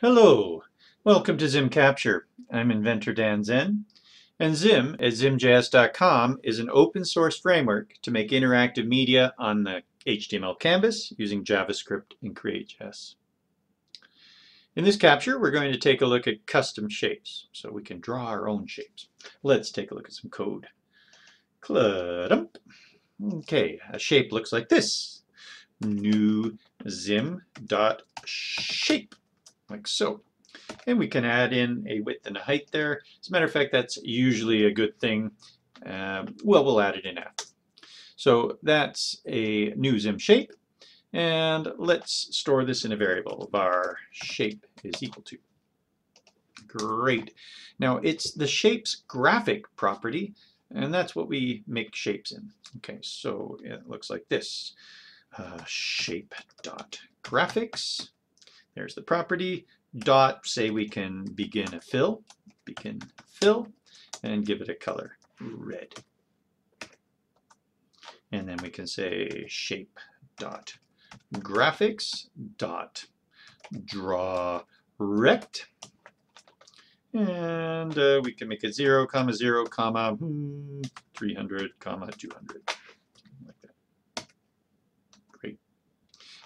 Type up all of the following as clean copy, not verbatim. Hello, welcome to Zim Capture. I'm inventor Dan Zen, and Zim at zimjs.com is an open source framework to make interactive media on the HTML canvas using JavaScript and CreateJS. In this capture, we're going to take a look at custom shapes, so we can draw our own shapes. Let's take a look at some code. Okay, a shape looks like this. New zim.shape. Like so. And we can add in a width and a height there. As a matter of fact, that's usually a good thing. We'll add it in after. So that's a new Zim shape. And let's store this in a variable. Var shape is equal to. Great. Now it's the shape's graphic property, and that's what we make shapes in. Okay, so it looks like this. Shape.graphics. There's the property, dot, say we can begin fill, and give it a color, red. And then we can say shape dot graphics dot draw rect. And we can make it 0, 0, 300, 200. Like that. Great.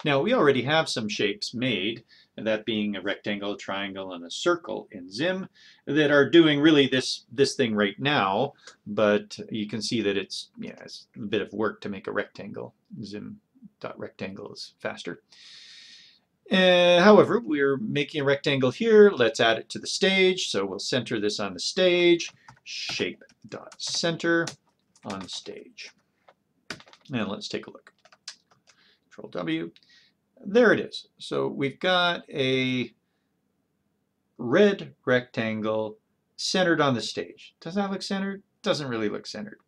Now we already have some shapes made, and that being a rectangle, a triangle, and a circle in Zim, that are doing really this thing right now, but you can see that it's a bit of work to make a rectangle. Zim.rectangle is faster. However, we're making a rectangle here. Let's add it to the stage, so we'll center this on the stage. Shape.center on stage. And let's take a look. Control W. There it is. So we've got a red rectangle centered on the stage. Does that look centered? Doesn't really look centered.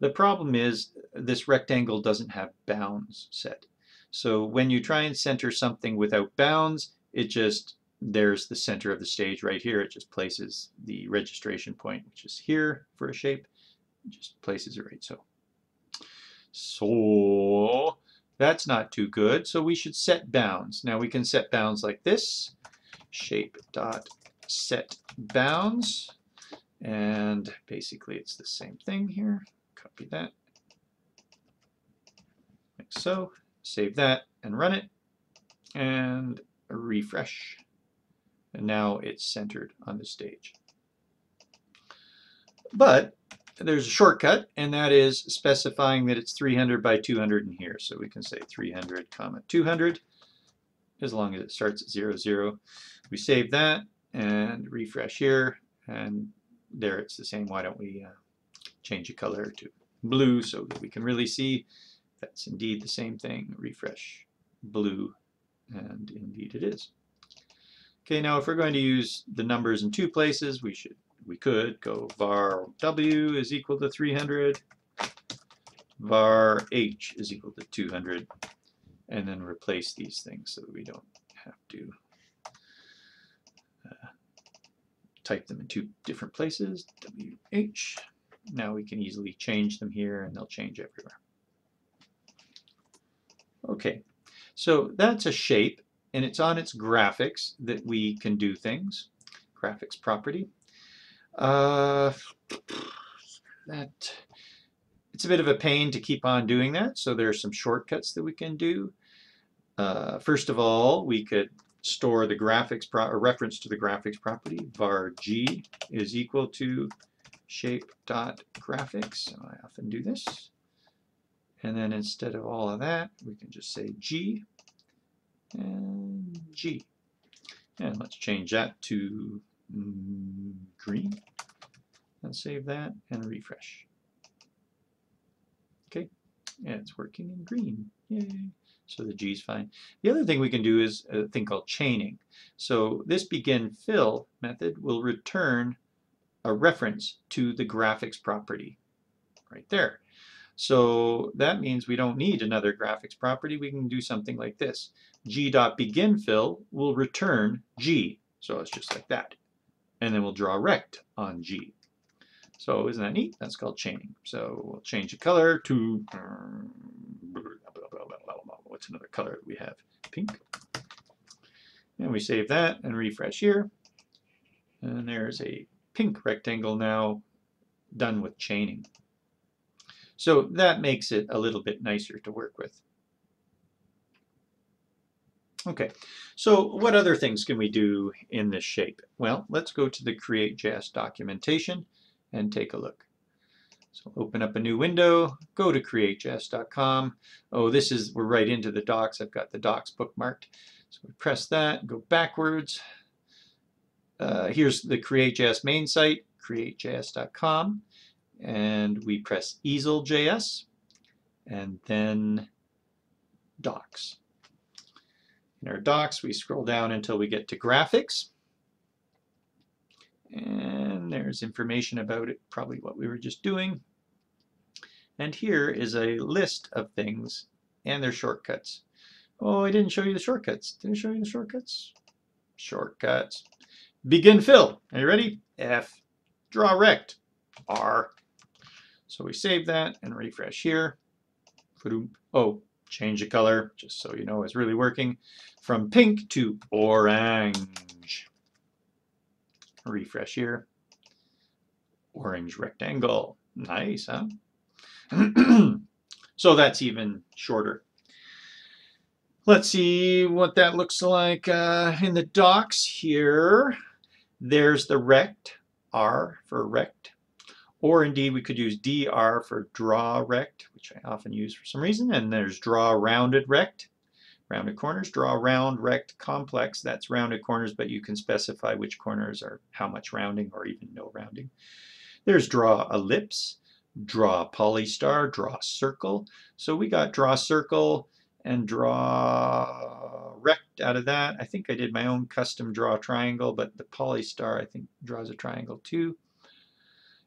The problem is this rectangle doesn't have bounds set. So when you try and center something without bounds, there's the center of the stage right here. It just places the registration point, which is here for a shape. It just places it right so. That's not too good, so we should set bounds. Now we can set bounds like this, shape.setBounds, and basically it's the same thing here. Copy that, like so, save that and run it, and refresh. And now it's centered on the stage. But there's a shortcut, and that is specifying that it's 300 by 200 in here. So we can say 300, 200, as long as it starts at 0, 0. We save that and refresh here, and there it's the same. Why don't we change the color to blue so that we can really see that's indeed the same thing. Refresh, blue, and indeed it is. Okay, now if we're going to use the numbers in two places, we could go var w is equal to 300, var h is equal to 200, and then replace these things so that we don't have to type them in two different places, wh. Now we can easily change them here, and they'll change everywhere. Okay, so that's a shape, and it's on its graphics that we can do things, graphics property. That it's a bit of a pain to keep on doing that, so there are some shortcuts that we can do. First of all, we could store the graphics reference to the graphics property. Var g is equal to shape.graphics. I often do this. And then instead of all of that, we can just say g and g. And let's change that to green, and save that and refresh. Okay, and it's working in green. Yay. So the G is fine. The other thing we can do is a thing called chaining. So this begin fill method will return a reference to the graphics property right there. So that means we don't need another graphics property. We can do something like this. G.beginFill will return G. So it's just like that. And then we'll draw rect on G. So isn't that neat? That's called chaining. So we'll change the color to, what's another color we have? Pink. And we save that and refresh here. And there's a pink rectangle now done with chaining. So that makes it a little bit nicer to work with. Okay, so what other things can we do in this shape? Well, let's go to the CreateJS documentation and take a look. So open up a new window, go to createjs.com. Oh, we're right into the docs. I've got the docs bookmarked. So we press that, go backwards. Here's the CreateJS main site, createjs.com. And we press EaselJS and then docs. In our docs, we scroll down until we get to graphics. And there's information about it, probably what we were just doing. And here is a list of things and their shortcuts. Oh, I didn't show you the shortcuts. Did I show you the shortcuts? Shortcuts. Begin fill. Are you ready? F. Draw rect. R. So we save that and refresh here. Oh, change the color, just so you know it's really working. From pink to orange. Refresh here. Orange rectangle. Nice, huh? So that's even shorter. Let's see what that looks like in the docs here. There's the rect, R for rect. Or indeed, we could use DR for draw rect, which I often use for some reason. And there's draw rounded rect, rounded corners, draw round rect complex. That's rounded corners, but you can specify which corners are how much rounding or even no rounding. There's draw ellipse, draw polystar, draw circle. So we got draw circle and draw rect out of that. I think I did my own custom draw triangle, but the polystar I think draws a triangle too.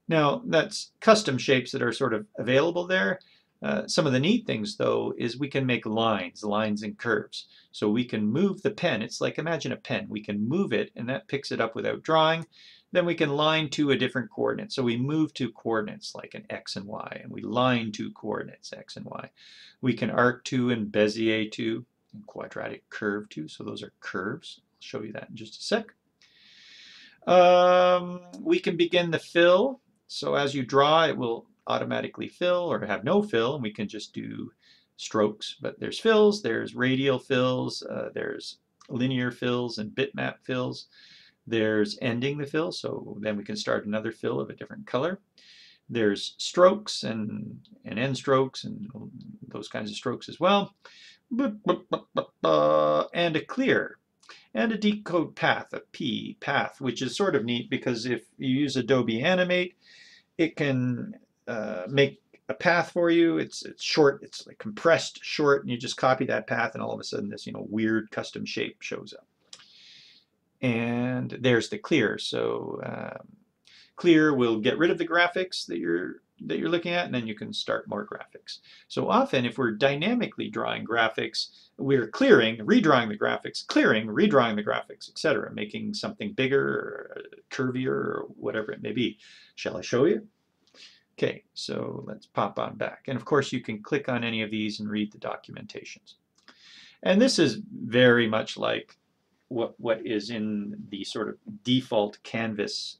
Now, that's custom shapes that are sort of available there. Some of the neat things, though, is we can make lines and curves. So we can move the pen. It's like, imagine a pen. We can move it, and that picks it up without drawing. Then we can line to a different coordinate. So we move to coordinates like an X and Y, and we line to coordinates X and Y. We can arc to and Bezier to, and quadratic curve to. So those are curves. I'll show you that in just a sec. We can begin the fill. So as you draw, it will automatically fill or have no fill, and we can just do strokes. But there's fills, there's radial fills, there's linear fills and bitmap fills. There's ending the fill, so then we can start another fill of a different color. There's strokes and end strokes and those kinds of strokes as well. And a clear. And a decode path, a P path, which is sort of neat because if you use Adobe Animate, it can make a path for you. It's short, it's like compressed short, and you just copy that path, and all of a sudden this weird custom shape shows up. And there's the clear. So clear will get rid of the graphics that you're looking at, and then you can start more graphics. So often if we're dynamically drawing graphics, we're clearing, redrawing the graphics, clearing, redrawing the graphics, etc., making something bigger or curvier or whatever it may be. Shall I show you? Okay, so let's pop on back. And of course you can click on any of these and read the documentations. And this is very much like what is in the sort of default Canvas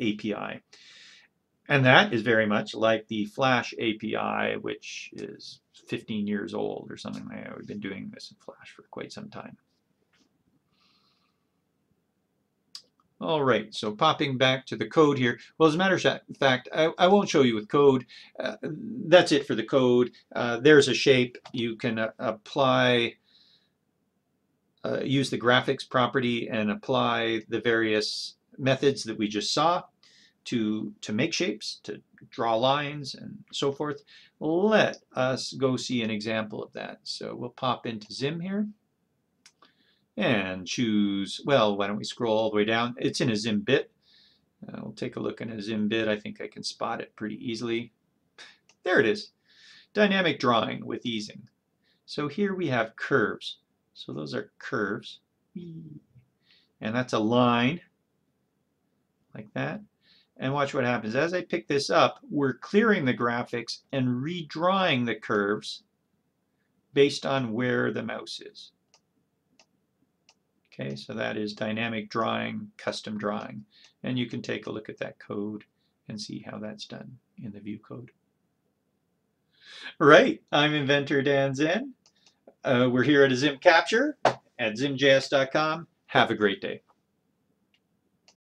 API. And that is very much like the Flash API, which is 15 years old or something like that. We've been doing this in Flash for quite some time. All right, so popping back to the code here. Well, as a matter of fact, I won't show you with code. That's it for the code. There's a shape. You can apply, use the graphics property and apply the various methods that we just saw to make shapes, to draw lines, and so forth. Let us go see an example of that. So we'll pop into Zim here and choose, well, why don't we scroll all the way down. It's in a Zim bit. We'll take a look in a Zim bit. I think I can spot it pretty easily. There it is. Dynamic drawing with easing. So here we have curves. So those are curves. And that's a line like that. And watch what happens. As I pick this up, we're clearing the graphics and redrawing the curves based on where the mouse is. Okay, so that is dynamic drawing, custom drawing. And you can take a look at that code and see how that's done in the view code. Right, I'm inventor Dan Zen. We're here at a Zim Capture at zimjs.com. Have a great day.